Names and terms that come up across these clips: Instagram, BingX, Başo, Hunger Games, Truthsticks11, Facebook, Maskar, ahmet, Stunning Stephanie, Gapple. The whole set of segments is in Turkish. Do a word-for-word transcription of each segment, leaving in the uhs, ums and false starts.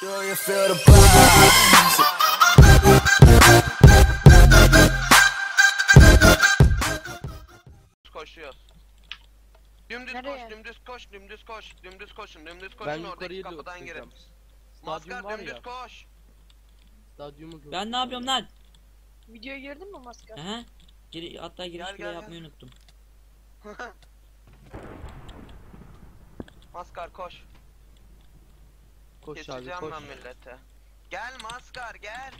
Koşuyor. Dümdüz koş, dümdüz koş, dümdüz koş, dümdüz koşun, dümdüz koşun, oradaki kapıdan girin. Maskar dümdüz koş. Ben ne yapıyorum lan? Videoya girdin mi Maskar? He. Gir, hatta giriş bile yapmayı unuttum. Maskar koş. Koş geçeceğim abi, koş. Ben millete. Gel Maskar gel.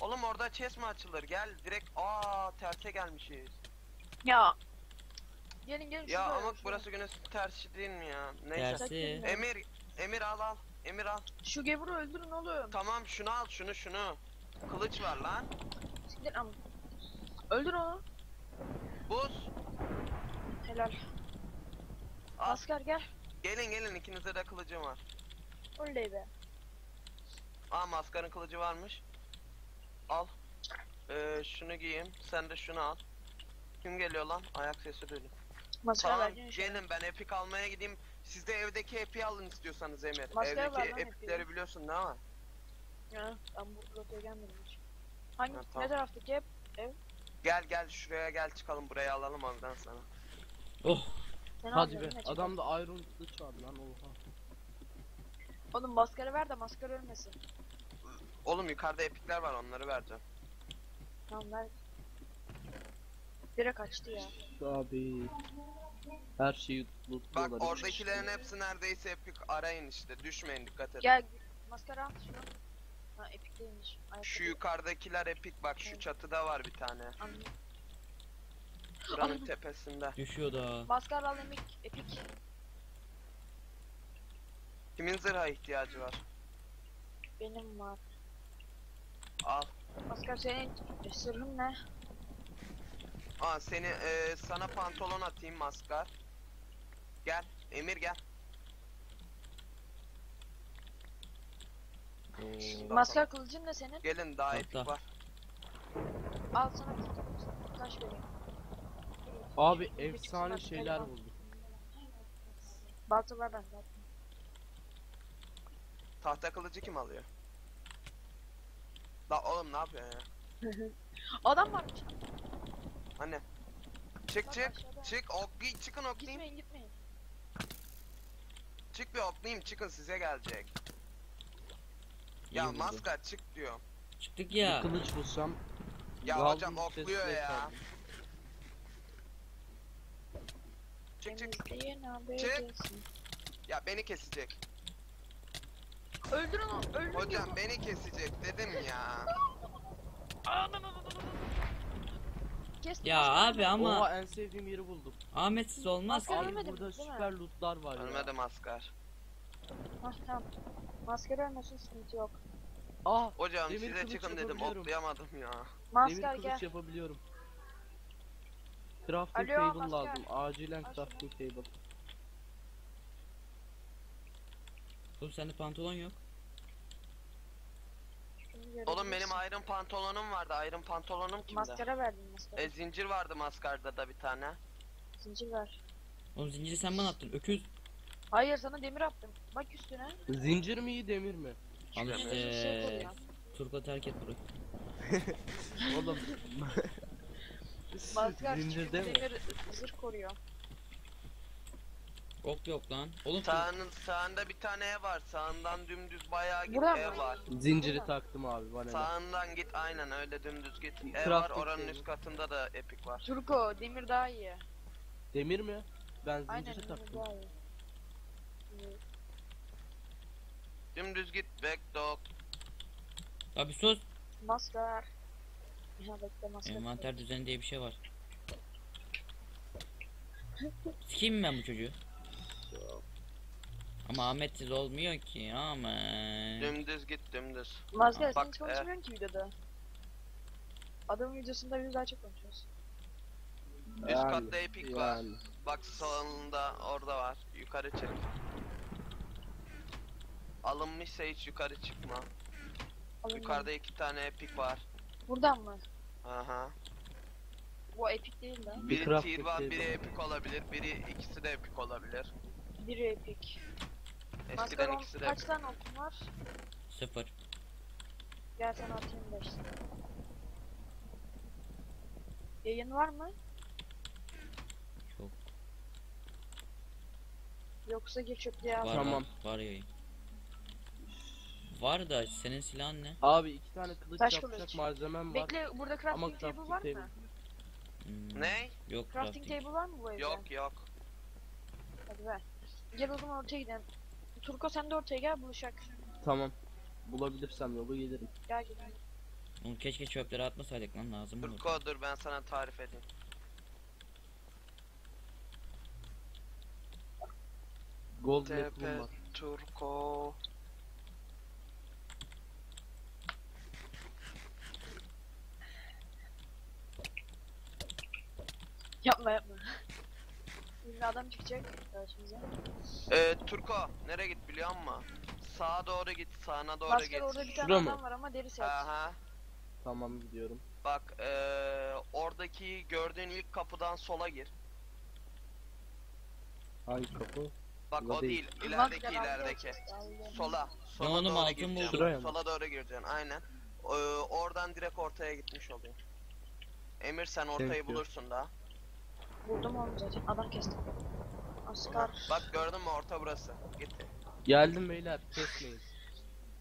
Oğlum orada chest mi açılır? Gel direkt. Aa terse gelmişiz. Ya. Gelin gelin. Ya ama burası güneş tersi değil mi ya? Neyse. Tersi. Emir, Emir al al. Emir al. Şu gevuru öldürün oğlum. Tamam şunu al, şunu şunu. Kılıç var lan. Siktir am. Öldür onu. Buz. Helal. Al. Maskar gel. Gelin gelin, ikinize de kılıcım var. Oley be. Aa Maskar'ın kılıcı varmış. Al. Ee, şunu giyeyim. Sen de şunu al. Kim geliyor lan? Ayak sesi duydum. Maskar tamam, gelin ben epik almaya gideyim. Siz de evdeki epi alın istiyorsanız Emir. Maskar evdeki epikleri biliyorsun değil mi? Ya ben bu rotaya gelmedim hiç. Hangi? Ha, tamam. Ne taraftaki hep ev? Gel gel şuraya gel, çıkalım buraya alalım ondan sana. Oh. Hadi be. Adam da Iron Kılıç var lan, oha. Oğlum Maskar'ı ver de Maskar ölmesin. Oğlum yukarıda epikler var, onları vereceğim. Tamam ver. Direkt açtı ya. Abi. Her şeyi lootluyorlar. Bak oradakilerin hepsi neredeyse epik, arayın işte, düşmeyin, dikkat edin. Gel Maskar al şunu. Ha epik değilmiş. Ayak şu yukarıdakiler epik bak, şu çatıda var bir tane. Anladım. Buranın tepesinde. Düşüyor da. Maskar al epik, epik. Kimin zırha ihtiyacı var? Benim var. Al. Maskar senin zırhın ne? Aa seni e, sana pantolon atayım Maskar. Gel Emir gel. Hmm. Maskar kılıcın da senin. Gelin daha epik var. Al sana taş vereyim. Abi efsane şeyler bulduk. Baltalar ben zaten. Tahta kılıcı kim alıyor? La oğlum ne yapıyor ya? Adam var mı? Anne. Çık bak, çık aşağıda. Çık oklayın, çıkın oklayayım. Gitmeyin gitmeyin. Çık bir oklayayım, çıkın size gelecek. İyi ya Maskar çık diyor. Çıktık ya. Bir kılıç bulsam. Ya Valdim hocam okluyor ya. Efendim. Çık çık. Çık. Ya beni kesecek. Öldürün onu, öldürün. Hocam onu. Beni kesecek dedim ya. Kestim ya abi mi? Ama oha, en sevdiğim yeri buldum. Ahmetsiz olmaz ki. Burada süper lootlar var. Ölmedi Maskar. Ah tamam. Maskar ölmesin, sıkıntı yok. Ah hocam size çıkın dedim, oklayamadım ya. Maskar gel. Yapabiliyorum. Crafting Alo, table Maskar. Lazım. Acilen Aşkına. Crafting table. Oğlum sende pantolon yok. Oğlum benim iron pantolonum vardı. Iron pantolonum kimde? Maskara verdim Maskara. E zincir vardı Maskar'da da bir tane. Zincir var. Oğlum zinciri sen bana attın öküz. Hayır sana demir attım. Bak üstüne. Zincir mi iyi demir mi? Ama işte Turko terk et burayı. Oğlum Maskar zincirde mi? Demir zırh koruyor. Ok yok lan. Oğlum sağının sağında bir tane ev var. Sağından dümdüz bayağı git, Buram, ev var. Zinciri Buram. Taktım abi bana. Sağından git aynen öyle dümdüz git. Ev var, oranın üst katında da epik var. Turko demir daha iyi. Demir mi? Ben zinciri aynen, taktım. Dümdüz git backdog. Abi sus. Maskar. Envanter düzeni diye bir şey var. Sikeyim ben bu çocuğu. Ama Ahmetsiz olmuyor ki ama. Dümdüz git dümdüz. Maskar sen hiç konuşmuyorsun e. ki videoda. Adamın videosunda biz daha çok konuşuyoruz. Üst yani, katta epik yani. Var. Bak salonunda orada var. Yukarı çık. Alınmışsa hiç yukarı çıkma. Alınmış. Yukarıda iki tane epik var. Buradan mı? Aha. Bu epik değil mi? Biri tier var, biri epik olabilir, biri ikisi de epik olabilir. Biri epik. Eskiden Maskar ikisi de. Kaç tane okum var? Sıfır. Gel sen atayım beş. Yayın var mı? Yok. Yoksa geçip diye var. Tamam. Var yayın. Var da senin silahın ne? Abi iki tane kılıç yapacak malzemem var. Bekle, burada crafting table var mı? Hmm. Ne? Yok. Crafting table var mı bu evde? Yok yok. Hadi ver. Gel o zaman ortaya gidelim. Turko sen de ortaya gel, buluşak. Tamam. Bulabilirsem yolu gelirim. Gel gel. Oğlum keşke çöpleri atmasaydık lan, lazım olur. Turko dur ben sana tarif edeyim. Gold yapım var. Turko. Yapma yapma. Şimdi adam çıkacak karşımıza. Eee Turko nereye git biliyor musun? Sağa doğru git, sağına doğru Başka git. Orada bir tane Şura adam mı? Var ama deri set. Aha. Tamam gidiyorum. Bak eee oradaki gördüğün ilk kapıdan sola gir. Hangi kapı? Bak Burada o değil, değil. ilerideki Bak, ilerideki. ilerideki. Sola. Sola doğru gireceksin. Sola doğru gireceksin aynen. Ee, oradan direkt ortaya gitmiş oluyor. Emir sen ortayı evet, bulursun da. Buldum onu zaten. Adam kestim. Askar. Bak gördün mü, orta burası. Gitti. Geldim beyler, kesmeyin.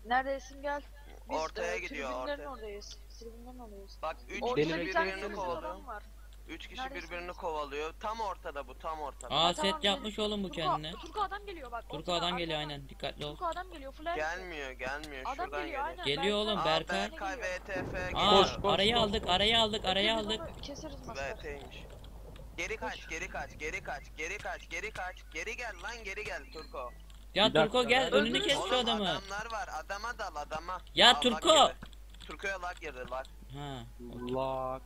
Neredesin gel? Biz ortaya e, gidiyor ortaya. Oradayız. Tribünden alıyoruz. Bak üç kişi birbirini kovalıyor. Üç kişi Neredesin? Birbirini kovalıyor. Tam ortada bu, tam ortada. Aa set tamam, yapmış yani. Oğlum bu kendine. Turku adam geliyor bak. Turku adam geliyor aynen. Dikkatli ol. Turku adam geliyor. Flash. Gelmiyor, gelmiyor. Adam şuradan geliyor. Aynen. Geliyor oğlum Berkay. Berkay V T F. Aa arayı aldık, arayı aldık, arayı aldık. Keseriz maskar. Geri kaç, geri kaç, geri kaç, geri kaç, geri kaç, geri gel lan, geri gel Turko. Ya Turko gel, önünü kes şu adamı. Adamlar var, adama dal, adama. Ya Turko. Turko'ya lag girdi lag. Ha. Lag.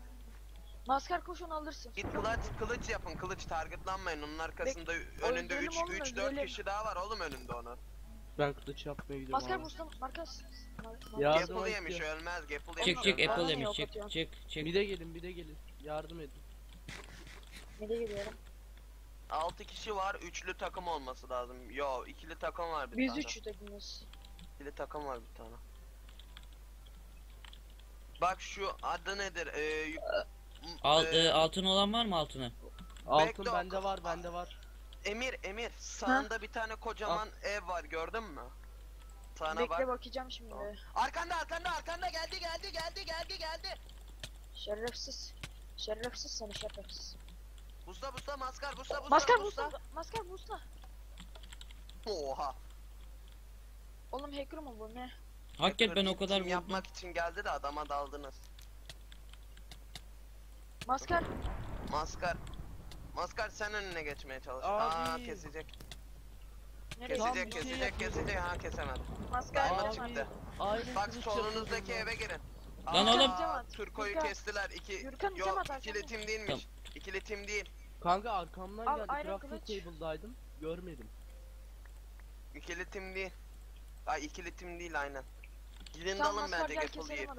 Maskar koşun alırsın. Git kılıç, kılıç yapın, kılıç targetlanmayın. Onun arkasında önünde üç dört kişi daha var oğlum önünde onun. Ben kılıç yapmaya gidiyorum. Maskar Mustafa, Markas. Apple yemiş, ölmez, Apple yemiş. Çık çık, Apple yemiş, çık çık çık. Bir de gelin, bir de gelin, yardım edin. Nereye gidiyorum? altı kişi var, üçlü takım olması lazım. Yo, ikili takım var bir Biz tane. Biz üçlü takımız. İkili takım var bir tane. Bak şu adı nedir? Ee, Al, e, altın olan var mı altını? Altın bende var, bende var. Emir, Emir, sağında ha? Bir tane kocaman Al. Ev var, gördün mü? Sana Bekle bak. bakacağım şimdi. Tamam. Arkanda, arkanda, arkanda geldi, geldi, geldi, geldi, geldi. Şerefsiz. Şerefsiz seni şerefsiz. Busta busta maskar busta busta maskar busta maskar busta. Oha. Oğlum hacker mı bu ne? Hacker ben o kadar vurdum. Yapmak için geldi de adama daldınız. Maskar. Maskar. Maskar sen önüne geçmeye çalış. Aa kesecek. Nereye? Kesecek kesecek kesecek ha kesemedi. Maskar çıktı. Bak solunuzdaki eve girin. Lan oğlum Turko'yu kestiler. İki yok ikili tim değilmiş. İkili tim değil. Kanka arkamdan Al, geldi. Crafting table'daydım. Görmedim. İkili tim değil. Ay ikili tim değil aynen. Gidin tamam, dalın bence Gapple'ı yiyip.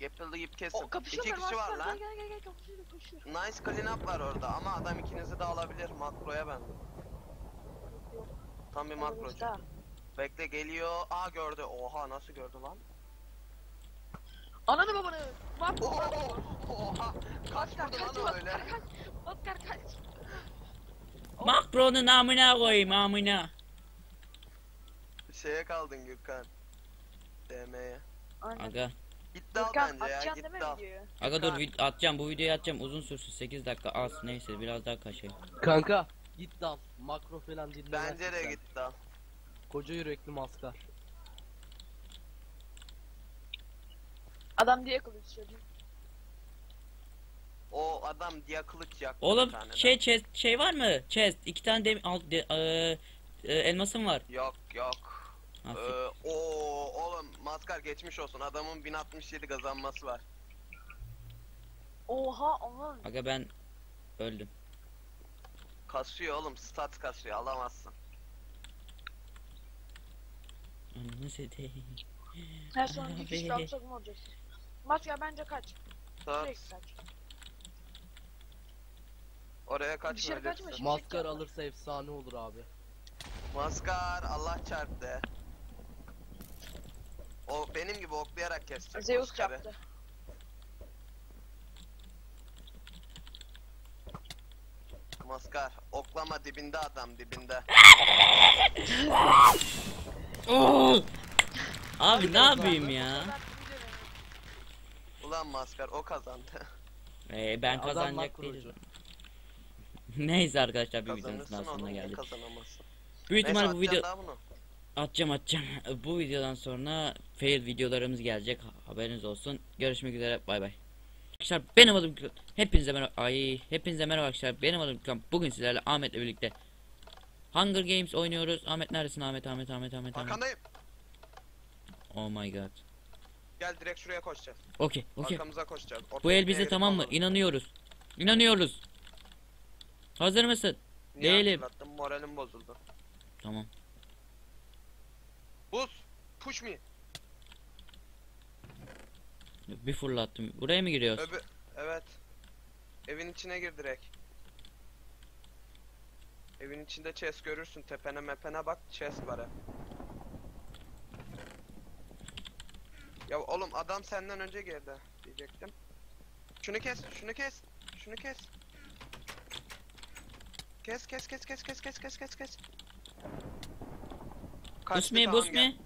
Gapple'ı yiyip kesin. O, İki kişi maskar, var lan. Gel, gel, gel, kapışır, kapışır. Nice clean up var orada ama adam ikinizi de alabilir. Makroya ben. Tam bir makrocu. Bekle geliyor. Aa gördü. Oha nasıl gördü lan? Ananı babanı. Bak. Oha. Kaç vurdu öyle. Otkar kaç. Makronun amına koyayım amına. Şeye kaldın Gökhan. D M'ye. Aga. Git dal bence ya git dal. Aga dur atacağım bu videoyu atacağım uzun sürsün sekiz dakika az neyse biraz daha kaçayım. Kanka git dal. Makro falan dinle. Bence de git dal. Koca yürekli maskar. Adam diye kılıç söylüyor. O adam diye kılıç yaktı. Oğlum şey chest şey var mı? Chest iki tane de, de, e, e, elmasım var. Yok yok. Ee, o oğlum maskar geçmiş olsun. Adamın bin altmış yedi kazanması var. Oha oğlum. Aga ben öldüm. Kasıyor oğlum, stat kasıyor. Alamazsın. Ananı sedeyim. Her son iki kişi kapsak mı olacaksın? Maskar bence kaç. Sürekli kaç. Oraya kaçmayacaksın. Maskar alırsa efsane olur abi. Maskar Allah çarptı. O benim gibi oklayarak kesecek. Zeus kaptı. Maskar oklama, dibinde adam, dibinde. Oo! Abi ne yapayım ya? Ulan Maskar o kazandı. Ee, ben kazanacak değilim. Neyse arkadaşlar, bir videonun sonuna geldik. Büyük ihtimal bu video atacağım atacağım. Bu videodan sonra fail videolarımız gelecek, haberiniz olsun. Görüşmek üzere, bay bay. Arkadaşlar benim adım hepinize merhaba. Ay hepinize merhaba arkadaşlar. Benim adım bugün sizlerle Ahmet'le birlikte Hunger Games oynuyoruz. Ahmet neredesin? Ahmet Ahmet Ahmet Ahmet. Arkandayım. Oh my god. Gel direkt şuraya koşacağız. Okey, okey. Arkamıza koşacağız. Ortaya bu el bize tamam mı? Alalım. İnanıyoruz. İnanıyoruz. Hazır mısın? Niye değilim. Moralim bozuldu. Tamam. Buz, push me. Bir fırlattım. Buraya mı giriyoruz? Öbür, evet. Evin içine gir direkt. Evin içinde chest görürsün. Tepene mepene bak, chest var. Ya oğlum adam senden önce geldi diyecektim. Şunu kes, şunu kes, şunu kes. Kes kes kes kes kes kes kes kes kes. Bus me, bus me.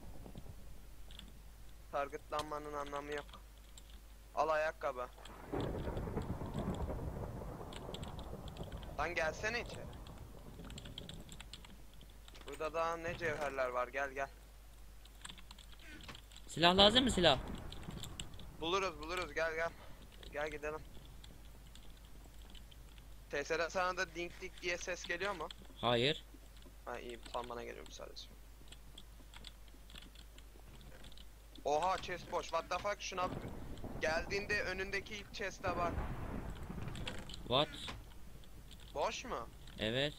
Targetlanmanın anlamı yok. Al ayakkabı. Lan gelsene içeri. Burada daha ne cevherler var, gel gel. Silah lazım mı silah? Buluruz buluruz, gel gel. Gel gidelim. T S R sana da dink dink diye ses geliyor mu? Hayır. Ha iyi, tam bana geliyor sadece. Oha chest boş, what the fuck, şuna geldiğinde önündeki ilk chest'e bak. What? Boş mu? Evet.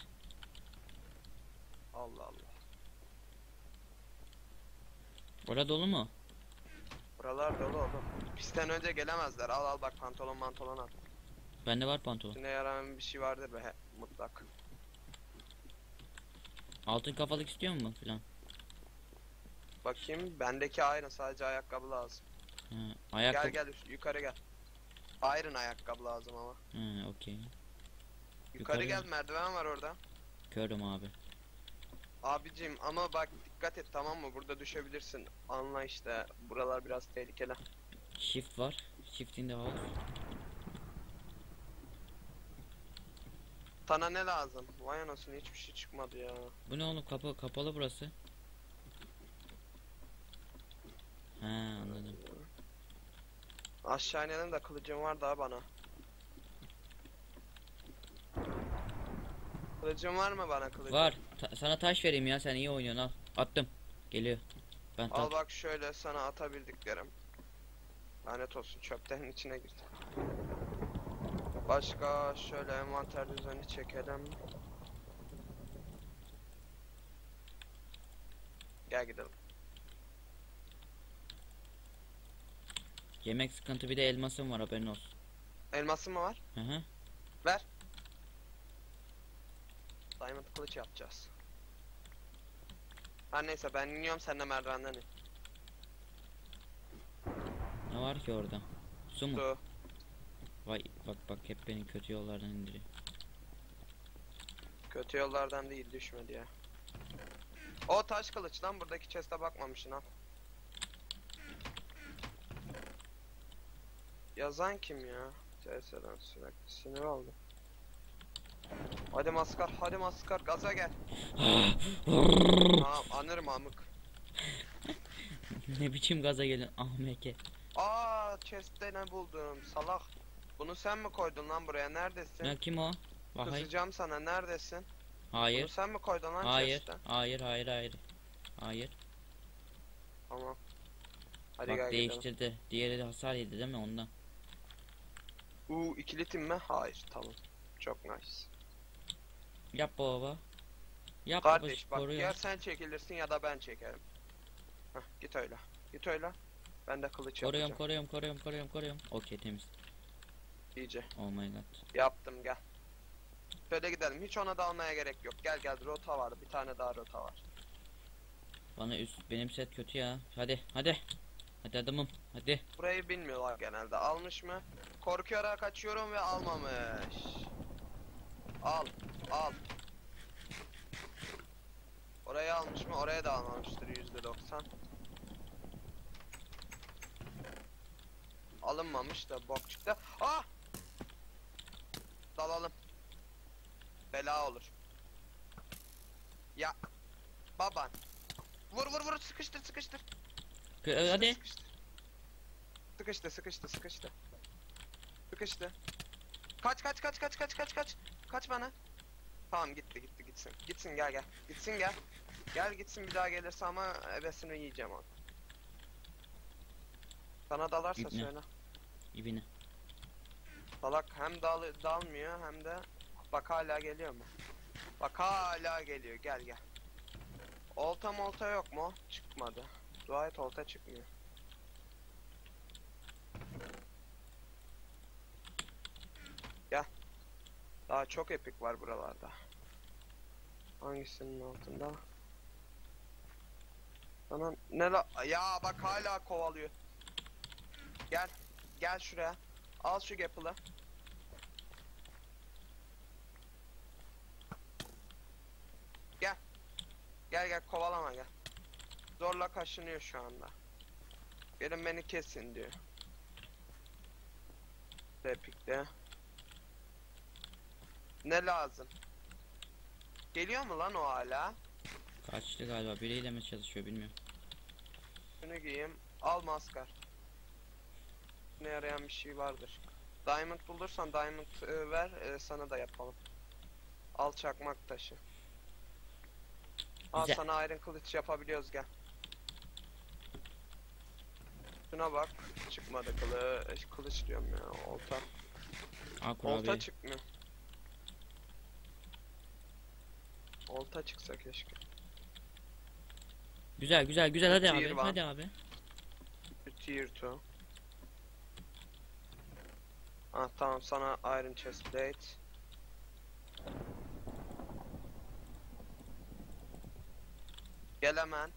Allah Allah. Bura dolu mu? Buralar dolu oğlum. Pisten önce gelemezler. Al al bak, pantolon pantolon at. Bende var pantolon. İçine yarayan bir şey vardır be, mutlak. Altın kafalık istiyor mu filan? Bakayım, bendeki iron, sadece ayakkabı lazım. He, ayakkabı. Gel gel yukarı gel. Iron ayakkabı lazım ama. He, okey. Yukarı, yukarı gel, gel, merdiven var orada. Gördüm abi. Abicim ama bak dikkat et, tamam mı? Burada düşebilirsin. Anla işte, buralar biraz tehlikeli. Shift var. Shift'in de var. Sana ne lazım? Vay anasını, hiçbir şey çıkmadı ya. Bu ne oğlum, kapı kapalı burası. He anladım. Aşağı inelim de, kılıcım var daha bana. Kılıcın var mı bana, kılıcın? Var. Ta sana taş vereyim ya, sen iyi oynuyorsun, al. Attım. Geliyor. Ben al bak, şöyle sana atabildiklerim. Lanet olsun, çöplerin içine girdi. Başka şöyle envanter düzeni çekelim. Gel gidelim. Yemek sıkıntı, bir de elmasım var, haberin olsun. Elmasım mı var? Hı hı. Ver. Diamond kılıç yapacağız. Her neyse ben iniyorum, sen de merdivenden in. Ne var ki orada? Su mu? Su. Vay bak bak, hep beni kötü yollardan indiriyor. Kötü yollardan değil, düşmedi ya. O taş kılıç lan, buradaki chest'e bakmamışsın ha. Yazan kim ya? C S'den sürekli sinir oldu. Hadi Maskar, hadi Maskar, gaza gel. Tamam, anırım amık. Ne biçim gaza gelin ahmeke. Aa, chest'te ne buldum salak. Bunu sen mi koydun lan buraya, neredesin? Ya kim o? Vahay. Kızacağım sana, neredesin? Hayır. Bunu sen mi koydun lan hayır. Chest'ten? Hayır, hayır, hayır. Hayır. Tamam. Hadi bak, gel değiştirdi. Gidelim. Diğeri de hasar yedi değil mi ondan? Uuu, ikili tim mi? Hayır, tamam. Çok nice. Yap baba. Yap kardeş baba, bak ya sen çekilirsin ya da ben çekerim. Hah, git öyle. Git öyle. Ben de kılıç koruyorum, yapacağım. Koruyorum, koruyorum, koruyorum, koruyorum. Okey, temiz. İyice. Oh my god. Yaptım, gel. Şöyle gidelim. Hiç ona dalmaya gerek yok. Gel gel, rota var. Bir tane daha rota var. Bana üst, benim set kötü ya. Hadi, hadi. Hadi adamım hadi. Burayı bilmiyorlar genelde. Almış mı? Korkuyarak kaçıyorum ve almamış. Al al. Orayı almış mı? Oraya da almamıştır yüzde doksan. Alınmamış da bok çıktı. Ah! Dalalım. Bela olur. Ya baban. Vur vur vur, sıkıştır sıkıştır. Sıkıştır, hadi. Sıkıştır. Sıkıştı sıkıştı sıkıştı. Sıkıştı. Kaç kaç kaç kaç kaç kaç kaç. Kaç bana. Tamam gitti gitti gitsin. Gitsin gel gel. Gitsin gel. Gel gitsin, bir daha gelirse ama ebesini yiyeceğim onu. Sana dalarsa İbni. Söyle. İbni. Salak hem dal dalmıyor hem de bak hala geliyor mu? Bak hala geliyor, gel gel. Olta molta yok mu? Çıkmadı. Dua et olta çıkmıyor. Gel. Daha çok epik var buralarda. Hangisinin altında? Sana ne la... Ya bak hala kovalıyor. Gel. Gel şuraya. Al şu Gapple'ı. Gel. Gel gel, kovalama gel. Zorla kaşınıyor şu anda. Gelin beni kesin diyor. Repikte. Ne lazım? Geliyor mu lan o hala? Kaçtı galiba, biriyle mi çalışıyor bilmiyorum. Şunu giyeyim. Al maskar. Ne yarayan bir şey vardır. Diamond bulursan diamond e, ver, e, sana da yapalım. Al çakmak taşı. Al güzel. Sana iron kılıç yapabiliyoruz, gel. Şuna bak, çıkmadı kılıç. Kılıç diyorum ya, olta. Akra olta abi. Çıkmıyor. Olta çıksa keşke. Güzel güzel güzel, hadi tier abi one. Hadi abi. Tier two. Ah tamam, sana iron chest plate. Gel hemen.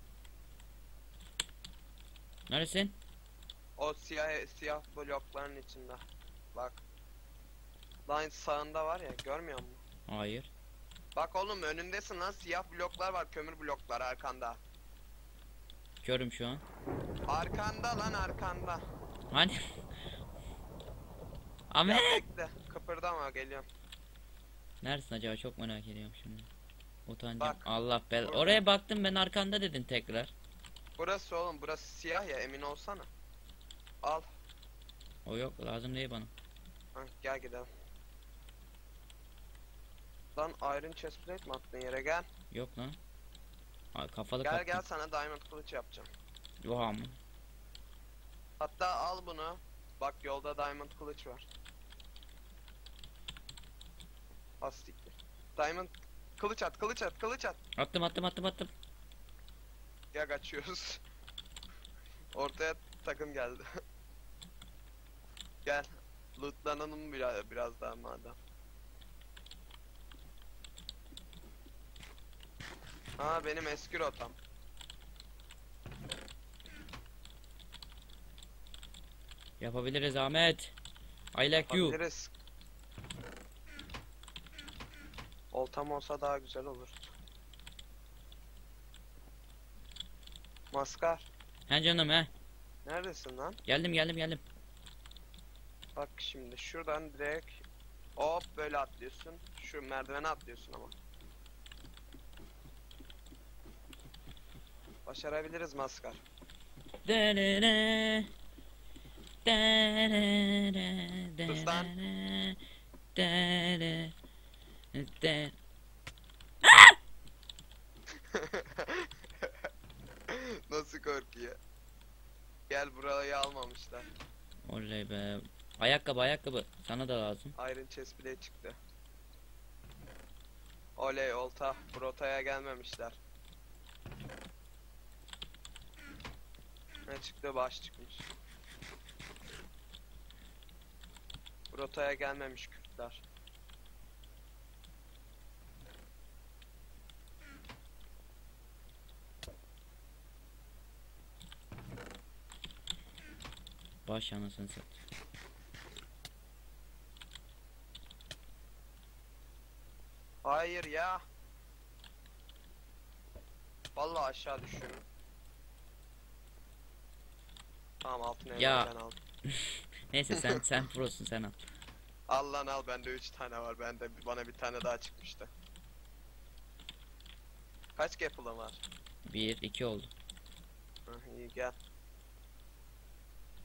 Neresin? O siyah siyah blokların içinde. Bak. Line sağında var ya, görmüyor musun? Hayır. Bak oğlum önündesin lan, siyah bloklar var, kömür blokları arkanda. Görüm şu an. Arkanda lan, arkanda. Hani? Ahmet! Kıpırdama, geliyorum. Neresin acaba, çok merak ediyorum şimdi. Utancım. Allah bel. Burada. Oraya baktım ben, arkanda dedin tekrar. Burası oğlum, burası siyah ya, emin olsana. Al. O yok, lazım değil bana. Ha, gel gidelim. Lan iron chestplate mi attın yere, gel. Yok lan. Ay, kafalı gel kaptım. Gel sana diamond kılıç yapacağım. Oha mı? Hatta al bunu. Bak yolda diamond kılıç var. Astiktir. Diamond kılıç at, kılıç at, kılıç at. Attım, attım, attım, attım. Ya kaçıyoruz. Ortaya takım geldi. Gel, lootlanalım biraz, biraz daha madem. Ha benim eski rotam. Yapabiliriz Ahmet. I like you. Oltam olsa daha güzel olur. Maskar. He canım he. Neredesin lan? Geldim geldim geldim. Bak şimdi şuradan direkt hop böyle atlıyorsun. Şu merdivene atlıyorsun ama. Başarabiliriz Maskar. Derere. Tuzdan. Nasıl korkuyor? Gel, burayı almamışlar. Oley be. Ayakkabı ayakkabı sana da lazım. Iron chest bile çıktı. Oley olta, brotaya gelmemişler. Ne çıktı? Baş çıkmış. Rotaya gelmemiş Kürtler. Baş anasını sat. Hayır ya. Vallahi aşağı düşüyorum. Tamam altın elden al. Neyse sen sen prosun, sen al. Al lan al, bende üç tane var, bende bana bir tane daha çıkmıştı. Kaç Apple'ın var? bir iki oldu. Hah, iyi gel.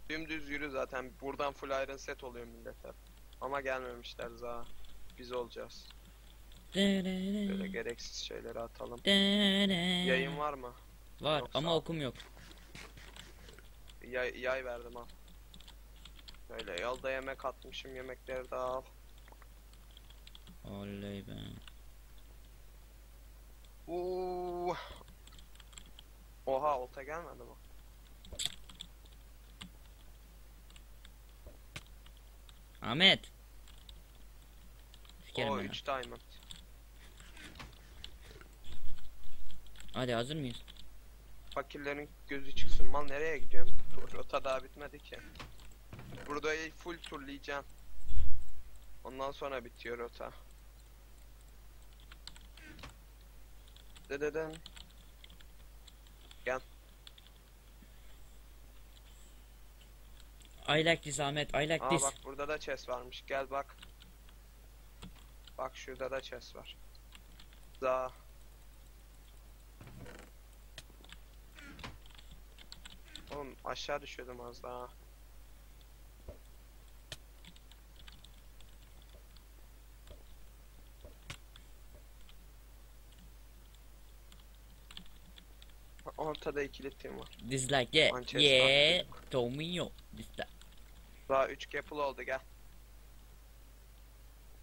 Dümdüz yürü zaten, buradan full iron set oluyor millet hep. Ama gelmemişler za. Biz olacağız. Böyle gereksiz şeyleri atalım. Yayın var mı? Var. Yoksa ama okum yok. Yay, yay verdim al. Böyle yolda yemek atmışım, yemekleri de al. Oley be. Uuu. Oha, olta gelmedi mi? Ahmet. O üç diamond. Hadi hazır mıyız? Fakirlerin gözü çıksın. Mal nereye gidiyorum? Rota daha bitmedi ki. Burada full turlayacağım. Ondan sonra bitiyor rota. Dededen. Gel. I like this Ahmet. I like Aa, this. Bak burada da chest varmış. Gel bak. Bak şurada da chest var. Za. Oğlum aşağı düşüyordum az daha. Ortada ikili team var. Dislike ye. Yeah. Yeah. Domino. Dislike. Daha üç gapple oldu, gel.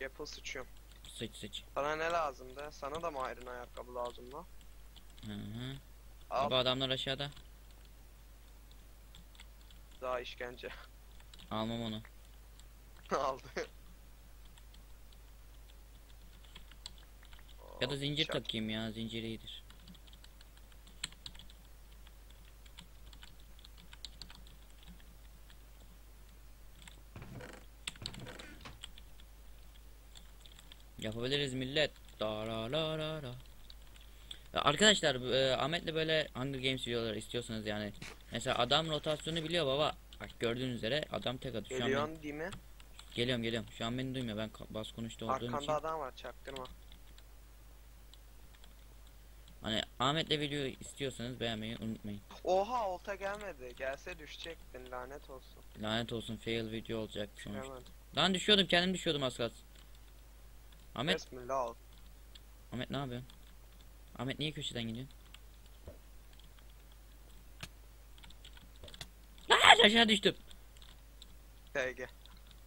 Gapple sıçıyorum. Sıç sıç. Sana ne lazımdı? Sana da mı iron ayakkabı lazım lan? Hı hı. Al. Bu adamlar aşağıda. Daha işkence. Almam onu. Aldı. Ya da zincir şak takayım ya, zincir iyidir. Yapabiliriz millet. Da la la la la. Arkadaşlar e, Ahmet'le böyle Hunger Games videoları istiyorsanız yani. Mesela adam rotasyonu biliyor baba. Bak gördüğünüz üzere adam tek atıyor. Geliyorsun ben... değil mi? Geliyorum geliyorum. Şu an beni duymuyor. Ben bas konuşta olduğum için. Arkanda adam var, çaktırma. Hani Ahmet'le video istiyorsanız beğenmeyi unutmayın. Oha olta gelmedi. Gelse düşecektin, lanet olsun. Lanet olsun, fail video olacak sonuçta. Lan düşüyordum, kendim düşüyordum az kalsın. Ahmet. Ahmet ne yapıyorsun? Ahmet niye köşeden gidiyorsun? Lan aşağı düştüm. G G.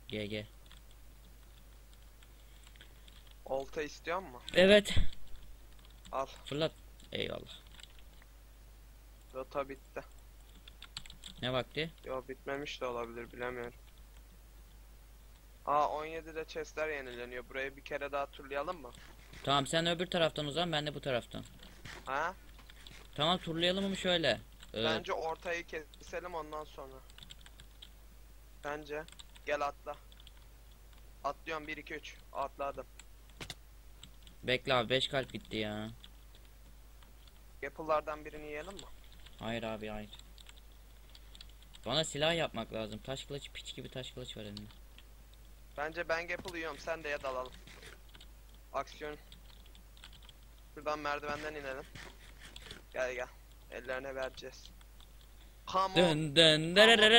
G G. Olta istiyor mu? Evet. Al. Fırlat. Eyvallah. Rota bitti. Ne vakti? Yo bitmemiş de olabilir, bilemiyorum. Aa on yedide chestler yenileniyor. Burayı bir kere daha turlayalım mı? Tamam sen öbür taraftan uzan, ben de bu taraftan. Ha? Tamam turlayalım mı şöyle? Ee... Bence ortayı keselim ondan sonra. Bence. Gel atla. Atlıyorum bir iki üç. Atladım. Bekle abi, beş kalp gitti ya. Apple'lardan birini yiyelim mi? Hayır abi hayır. Bana silah yapmak lazım. Taş kılıç, piç gibi taş kılıç var elimde. Bence ben Gapple yiyorum, sen de ya dalalım. Aksiyon. Şuradan merdivenden inelim. Gel gel. Ellerine vereceğiz. Come on. Come with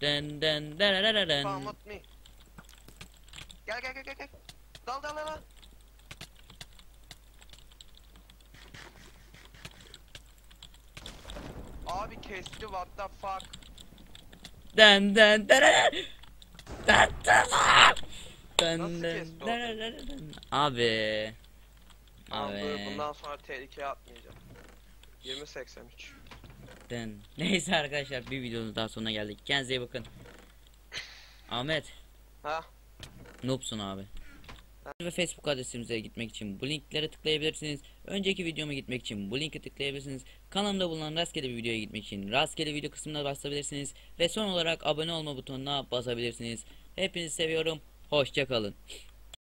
me. Come with me. Gel gel gel gel. Dal dal dal. Abi kesti, what the fuck. Den den den den den den. Abi. Abi bundan sonra tehlikeye atmayacağım. yirmi seksen üç. Den. Neyse arkadaşlar, bir videonun daha sonuna geldik. Kendinize iyi bakın. Ahmet. Ha? Noobsun abi. Ve Facebook adresimize gitmek için bu linklere tıklayabilirsiniz. Önceki videoma gitmek için bu linke tıklayabilirsiniz. Kanalımda bulunan rastgele bir videoya gitmek için rastgele video kısmına basabilirsiniz. Ve son olarak abone olma butonuna basabilirsiniz. Hepinizi seviyorum. Hoşça kalın.